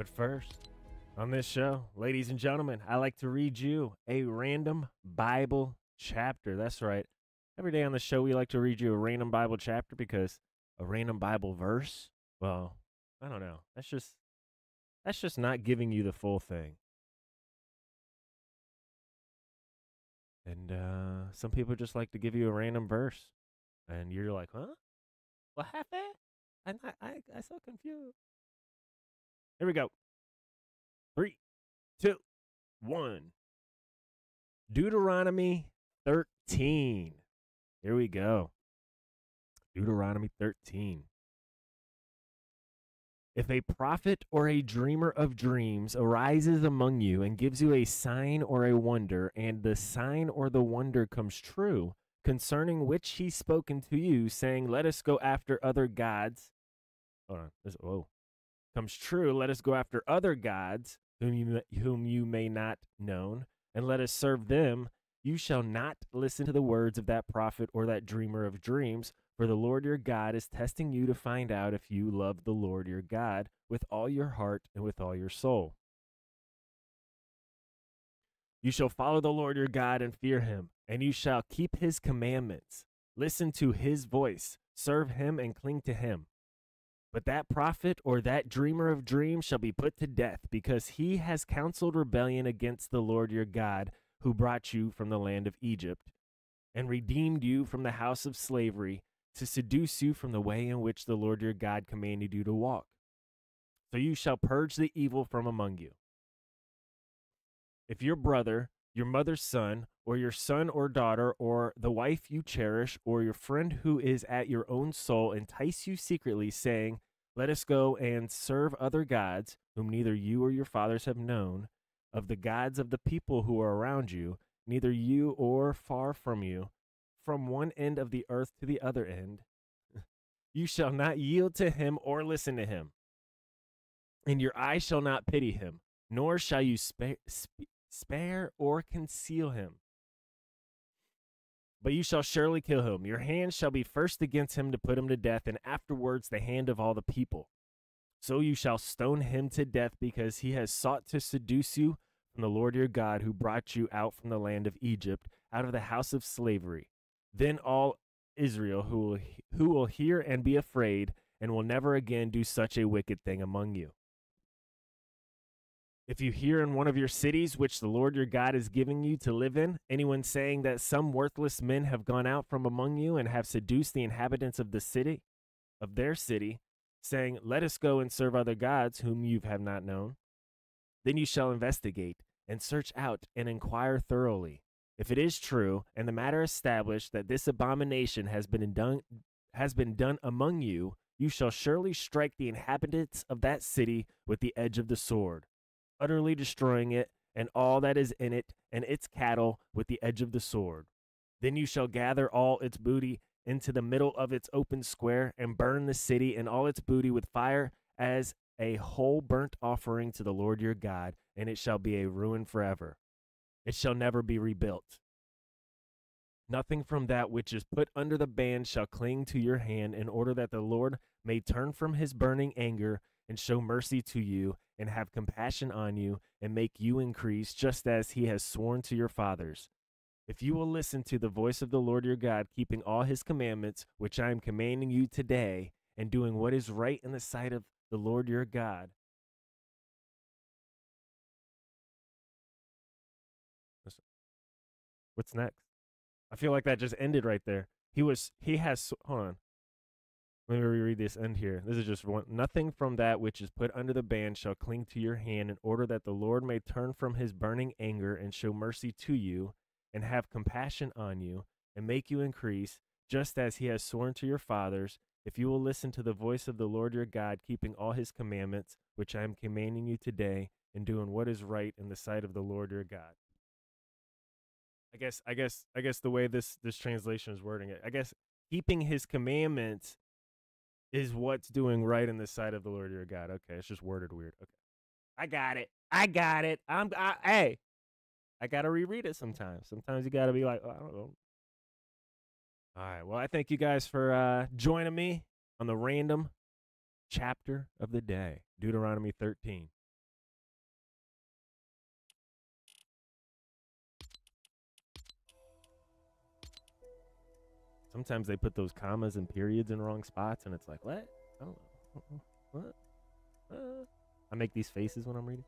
But first, on this show, ladies and gentlemen, I like to read you a random Bible chapter. That's right. Every day on the show, we like to read you a random Bible chapter because a random Bible verse, well, I don't know. That's just not giving you the full thing. And some people just like to give you a random verse, and you're like, huh? What happened? I'm so confused. Here we go. 3, 2, 1. Deuteronomy 13. Here we go. Deuteronomy 13. If a prophet or a dreamer of dreams arises among you and gives you a sign or a wonder, and the sign or the wonder comes true, concerning which he spoken to you, saying, let us go after other gods. Hold on. Comes true, let us go after other gods, whom you may not know, and let us serve them. You shall not listen to the words of that prophet or that dreamer of dreams, for the Lord your God is testing you to find out if you love the Lord your God with all your heart and with all your soul. You shall follow the Lord your God and fear him, and you shall keep his commandments. Listen to his voice, serve him, and cling to him. But that prophet or that dreamer of dreams shall be put to death, because he has counseled rebellion against the Lord your God, who brought you from the land of Egypt and redeemed you from the house of slavery, to seduce you from the way in which the Lord your God commanded you to walk. So you shall purge the evil from among you. If your brother, your mother's son or daughter, or the wife you cherish, or your friend who is at your own soul entice you secretly, saying, let us go and serve other gods, whom neither you or your fathers have known, of the gods of the people who are around you, neither you or far from you, from one end of the earth to the other end, you shall not yield to him or listen to him, and your eye shall not pity him, nor shall you spare or conceal him. But you shall surely kill him. Your hand shall be first against him to put him to death, and afterwards the hand of all the people. So you shall stone him to death, because he has sought to seduce you from the Lord your God, who brought you out from the land of Egypt, out of the house of slavery. Then all Israel who will hear and be afraid, and will never again do such a wicked thing among you. If you hear in one of your cities, which the Lord your God is giving you to live in, anyone saying that some worthless men have gone out from among you and have seduced the inhabitants of the city, of their city, saying, let us go and serve other gods whom you have not known. Then you shall investigate and search out and inquire thoroughly. If it is true, and the matter established, that this abomination has been done among you, you shall surely strike the inhabitants of that city with the edge of the sword, utterly destroying it and all that is in it and its cattle with the edge of the sword. Then you shall gather all its booty into the middle of its open square, and burn the city and all its booty with fire as a whole burnt offering to the Lord your God, and it shall be a ruin forever. It shall never be rebuilt. Nothing from that which is put under the ban shall cling to your hand, in order that the Lord may turn from his burning anger and show mercy to you, and have compassion on you, and make you increase, just as he has sworn to your fathers. If you will listen to the voice of the Lord your God, keeping all his commandments, which I am commanding you today, and doing what is right in the sight of the Lord your God. What's next? I feel like that just ended right there. Hold on. Let me reread this end here. This is just one. Nothing from that which is put under the ban shall cling to your hand, in order that the Lord may turn from his burning anger and show mercy to you, and have compassion on you, and make you increase, just as he has sworn to your fathers, if you will listen to the voice of the Lord your God, keeping all his commandments, which I am commanding you today, and doing what is right in the sight of the Lord your God. I guess the way this translation is wording it, I guess keeping his commandments is what's doing right in the sight of the Lord your God. Okay, it's just worded weird. Okay, I got it. Hey. I got to reread it sometimes. Sometimes you got to be like, oh, I don't know. All right. Well, I thank you guys for joining me on the random chapter of the day, Deuteronomy 13. Sometimes they put those commas and periods in wrong spots, and it's like, what? I don't know. What? I make these faces when I'm reading.